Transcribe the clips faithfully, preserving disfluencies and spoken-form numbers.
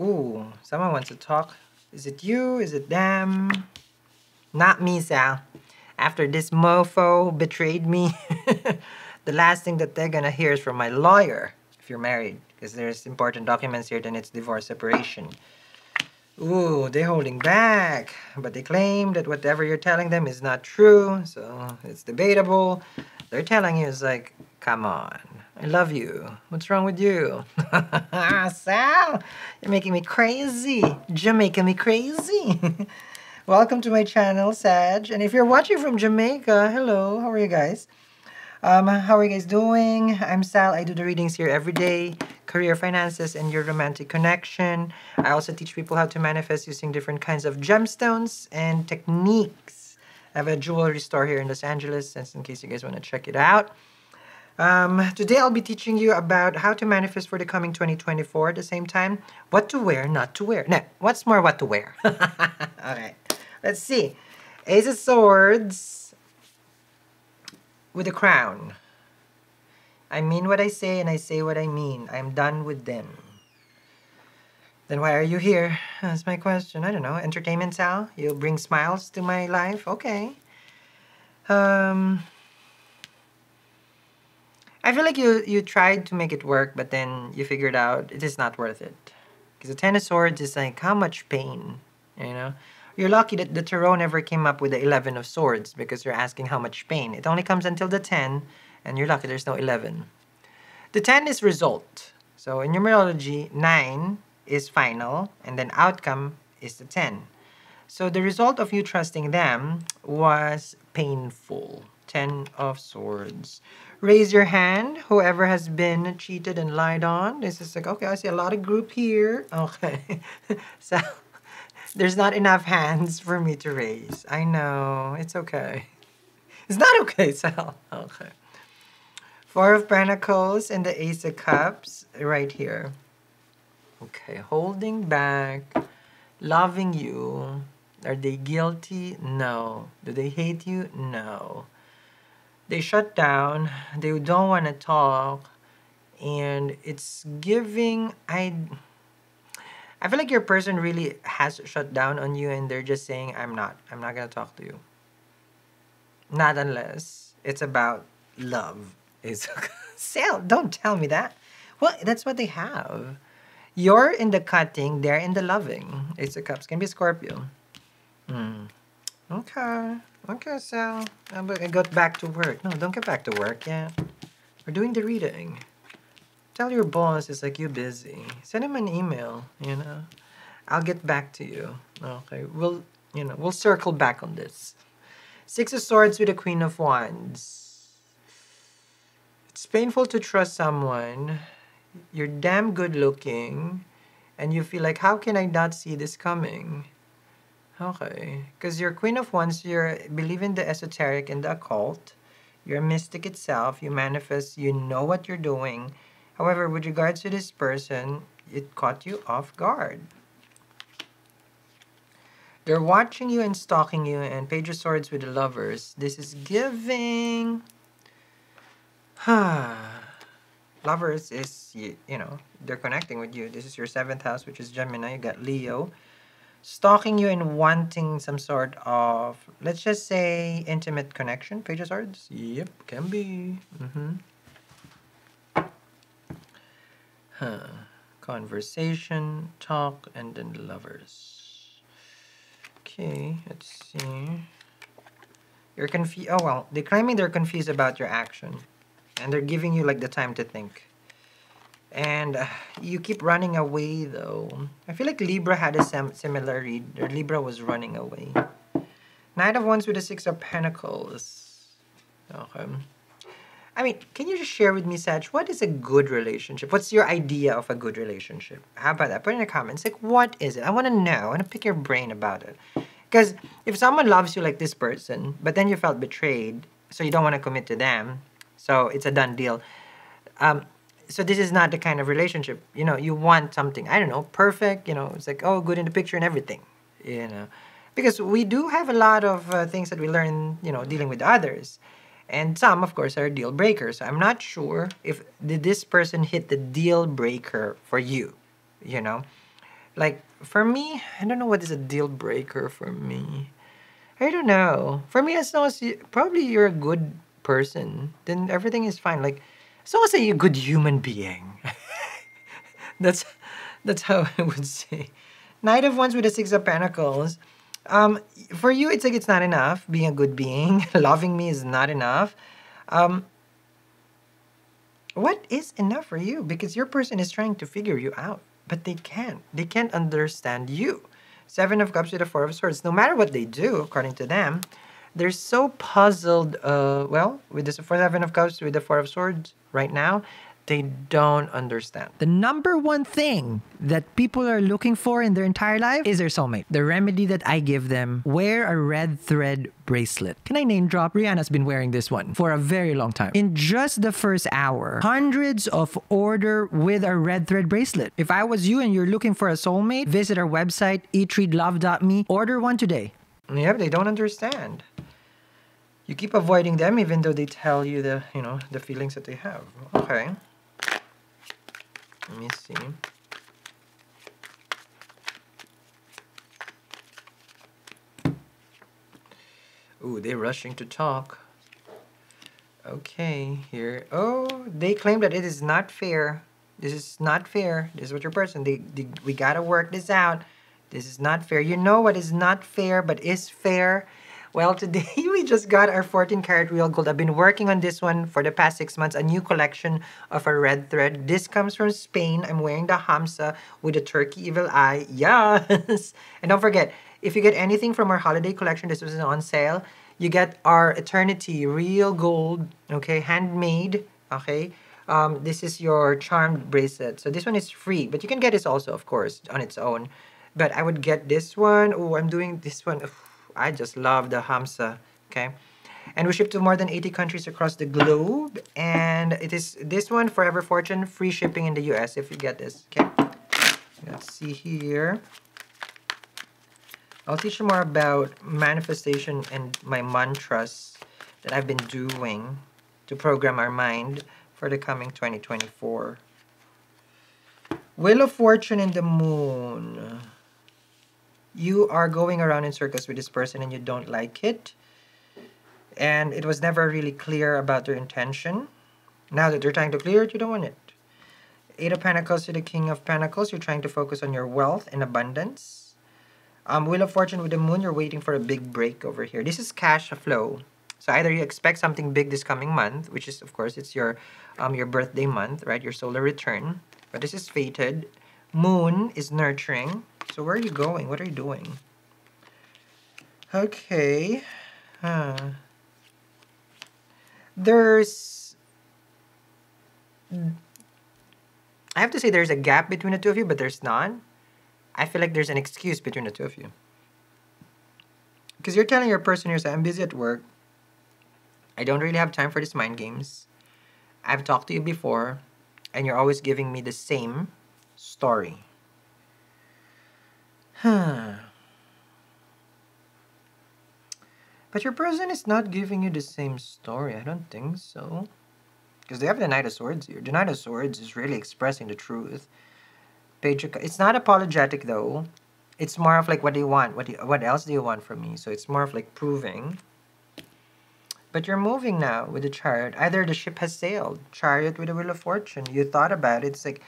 Ooh, someone wants to talk. Is it you? Is it them? Not me, Sal. After this mofo betrayed me, the last thing that they're gonna hear is from my lawyer, if you're married, because there's important documents here, then it's divorce, separation. Ooh, they're holding back, but they claim that whatever you're telling them is not true, so it's debatable. They're telling you, it's like, come on, I love you. What's wrong with you? Sal, you're making me crazy. Jamaica me crazy. Welcome to my channel, Sag. And if you're watching from Jamaica, hello, how are you guys? Um, how are you guys doing? I'm Sal. I do the readings here every day. Career, finances, and your romantic connection. I also teach people how to manifest using different kinds of gemstones and techniques. I have a jewelry store here in Los Angeles, and in case you guys want to check it out. Um, today I'll be teaching you about how to manifest for the coming twenty twenty-four at the same time. What to wear, not to wear. No, what's more what to wear. Alright, let's see. Ace of Swords. With a crown. I mean what I say and I say what I mean. I'm done with them. Then why are you here? That's my question. I don't know. Entertainment, Sal? You'll bring smiles to my life? Okay. Um, I feel like you, you tried to make it work, but then you figured out it is not worth it. Because the Ten of Swords is like, how much pain? You know? You're lucky that the Tarot never came up with the eleven of Swords because you're asking how much pain. It only comes until the ten, and you're lucky there's no eleven. The ten is result. So in numerology, nine is final, and then outcome is the ten. So the result of you trusting them was painful. Ten of Swords. Raise your hand, whoever has been cheated and lied on. This is like, okay, I see a lot of group here. Okay. So... there's not enough hands for me to raise. I know, it's okay. It's not okay, Sal. Okay. Four of Pentacles and the Ace of Cups right here. Okay, holding back, loving you. Are they guilty? No. Do they hate you? No. They shut down. They don't want to talk. And it's giving... I. I feel like your person really has shut down on you and they're just saying, I'm not. I'm not going to talk to you. Not unless it's about love. It's okay. Sal, don't tell me that. Well, that's what they have. You're in the cutting, they're in the loving. Ace of Cups can be Scorpio. Mm. Okay. Okay, Sal. I'm going to get back to work. No, don't get back to work yet. We're doing the reading. Tell your boss it's like you're busy. Send him an email, you know. I'll get back to you. Okay, we'll, you know, we'll circle back on this. Six of Swords with the Queen of Wands. It's painful to trust someone. You're damn good looking. And you feel like, how can I not see this coming? Okay, because you're Queen of Wands, you believe in the esoteric and the occult. You're a mystic itself. You manifest, you know what you're doing. However, with regards to this person, it caught you off guard. They're watching you and stalking you, and Page of Swords with the Lovers. This is giving... Lovers is, you, you know, they're connecting with you. This is your seventh house, which is Gemini. You got Leo. Stalking you and wanting some sort of, let's just say, intimate connection. Page of Swords? Yep, can be. Mm-hmm. Huh. Conversation, talk, and then lovers. Okay, let's see. You're confused. Oh, well, they're claiming they're confused about your action. And they're giving you, like, the time to think. And uh, you keep running away, though. I feel like Libra had a sim similar read. Or Libra was running away. Knight of Wands with the Six of Pentacles. Okay. I mean, can you just share with me, Sag, what is a good relationship? What's your idea of a good relationship? How about that? Put it in the comments. Like, what is it? I want to know. I want to pick your brain about it. Because if someone loves you like this person, but then you felt betrayed, so you don't want to commit to them, so it's a done deal. Um, so this is not the kind of relationship. You know, you want something, I don't know, perfect. You know, it's like, oh, good in the picture and everything. You know, because we do have a lot of uh, things that we learn, you know, dealing with others. And some, of course, are deal breakers. I'm not sure if did this person hit the deal breaker for you, you know? Like, for me, I don't know what is a deal breaker for me. I don't know. For me, as long as you, probably you're a good person, then everything is fine. Like, as long as you're a good human being. that's that's how I would say. Knight of Wands with the Six of Pentacles. Um, for you, it's like it's not enough being a good being. Loving me is not enough. Um, what is enough for you? Because your person is trying to figure you out, but they can't. They can't understand you. Seven of Cups with the Four of Swords. No matter what they do, according to them, they're so puzzled, uh, well, with the Seven of Cups with the Four of Swords right now, they don't understand. The number one thing that people are looking for in their entire life is their soulmate. The remedy that I give them, wear a red thread bracelet. Can I name drop? Rihanna's been wearing this one for a very long time. In just the first hour, hundreds of order with a red thread bracelet. If I was you and you're looking for a soulmate, visit our website, eat read love dot me. Order one today. Yeah, but they don't understand. You keep avoiding them even though they tell you the, you know, the feelings that they have. Okay. Let me see. Ooh, they're rushing to talk. Okay, here. Oh, they claim that it is not fair. This is not fair. This is what your person. They, they, we gotta work this out. This is not fair. You know what is not fair, but is fair. Well, today we just got our fourteen karat real gold. I've been working on this one for the past six months, a new collection of a red thread. This comes from Spain. I'm wearing the Hamsa with the turkey evil eye. Yes! And don't forget, if you get anything from our holiday collection, this was on sale, you get our Eternity real gold, okay, handmade, okay. Um, this is your charmed bracelet. So this one is free, but you can get this also, of course, on its own. But I would get this one. Oh, I'm doing this one. I just love the Hamsa, okay? And we ship to more than eighty countries across the globe. And it is this one, Forever Fortune, free shipping in the U S if you get this, okay? Let's see here. I'll teach you more about manifestation and my mantras that I've been doing to program our mind for the coming twenty twenty-four. Wheel of Fortune and the Moon. You are going around in circles with this person and you don't like it. And it was never really clear about their intention. Now that they're trying to clear it, you don't want it. Eight of Pentacles to the King of Pentacles. You're trying to focus on your wealth and abundance. Um, Wheel of Fortune with the Moon. You're waiting for a big break over here. This is cash flow. So either you expect something big this coming month, which is, of course, it's your, um, your birthday month, right? Your solar return. But this is fated. Moon is nurturing. So where are you going? What are you doing? Okay. Huh. There's... I have to say there's a gap between the two of you, but there's not. I feel like there's an excuse between the two of you. Because you're telling your person, you're saying, I'm busy at work. I don't really have time for these mind games. I've talked to you before, and you're always giving me the same story. Huh. But your person is not giving you the same story. I don't think so. Because they have the Knight of Swords here. The Knight of Swords is really expressing the truth. Page of, it's not apologetic though. It's more of like, what do you want? What, do you, what else do you want from me? So it's more of like proving. But you're moving now with the Chariot. Either the ship has sailed. Chariot with the Wheel of Fortune. You thought about it. It's like,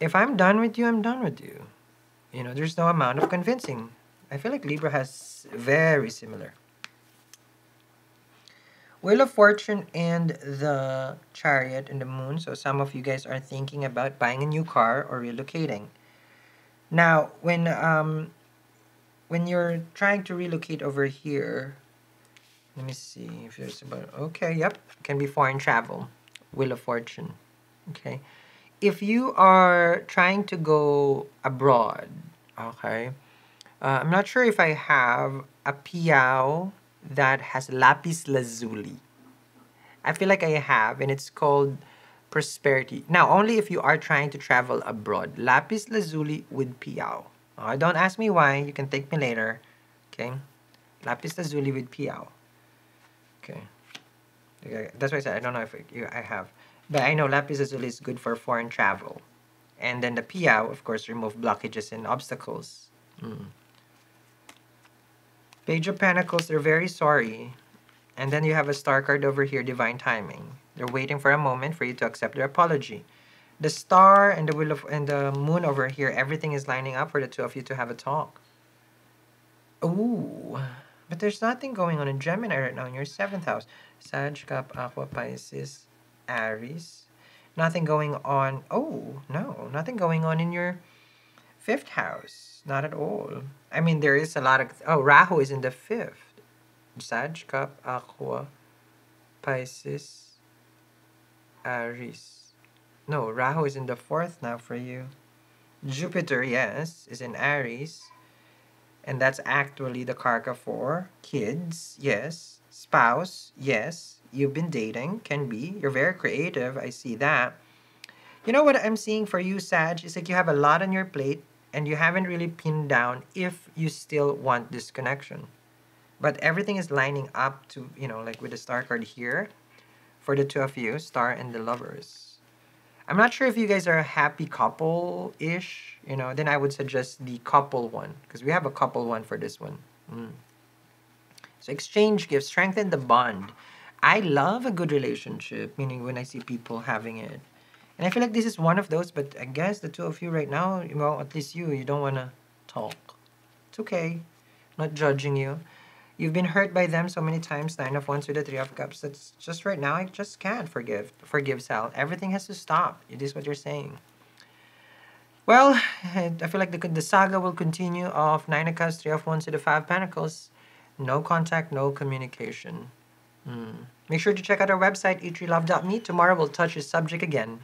if I'm done with you, I'm done with you. You know, there's no amount of convincing. I feel like Libra has very similar. Wheel of Fortune and the Chariot and the Moon. So some of you guys are thinking about buying a new car or relocating. Now, when, um, when you're trying to relocate over here, let me see if there's about, okay, yep, can be foreign travel. Wheel of Fortune, okay. If you are trying to go abroad, okay, uh, I'm not sure if I have a piao that has lapis lazuli. I feel like I have, and it's called prosperity. Now, only if you are trying to travel abroad. Lapis lazuli with piao. Uh, don't ask me why. You can take me later, okay? Lapis lazuli with piao. Okay. That's why I said I don't know if I have. But I know lapis lazuli is good for foreign travel. And then the P I A O, of course, remove blockages and obstacles. Mm. Page of Pentacles, they're very sorry. And then you have a star card over here, divine timing. They're waiting for a moment for you to accept their apology. The star and the wheel of, and the moon over here, everything is lining up for the two of you to have a talk. Ooh, but there's nothing going on in Gemini right now in your seventh house. Sag, Cap, Aqua, Pisces, Aries. Nothing going on. Oh, no, nothing going on in your fifth house. Not at all. I mean, there is a lot of... Oh, Rahu is in the fifth. Sag, Cap, Aqua, Pisces, Aries. No, Rahu is in the fourth now for you. Jupiter, yes, is in Aries. And that's actually the karka for kids, yes. Spouse, yes. You've been dating, can be. You're very creative, I see that. You know what I'm seeing for you, Sag, is like you have a lot on your plate and you haven't really pinned down if you still want this connection. But everything is lining up to, you know, like with the star card here for the two of you, star and the lovers. I'm not sure if you guys are a happy couple-ish, you know, then I would suggest the couple one, because we have a couple one for this one. Mm. So exchange gifts, strengthen the bond. I love a good relationship, meaning when I see people having it. And I feel like this is one of those, but I guess the two of you right now, well, at least you, you don't want to talk. It's okay. Not judging you. You've been hurt by them so many times, nine of wands with the three of cups. That's just right now, I just can't forgive, forgive Sal. Everything has to stop. It is what you're saying. Well, I feel like the, the saga will continue of nine of cups, three of wands with the five pentacles. No contact, no communication. Mm. Make sure to check out our website, eat tree love dot me. Tomorrow we'll touch this subject again.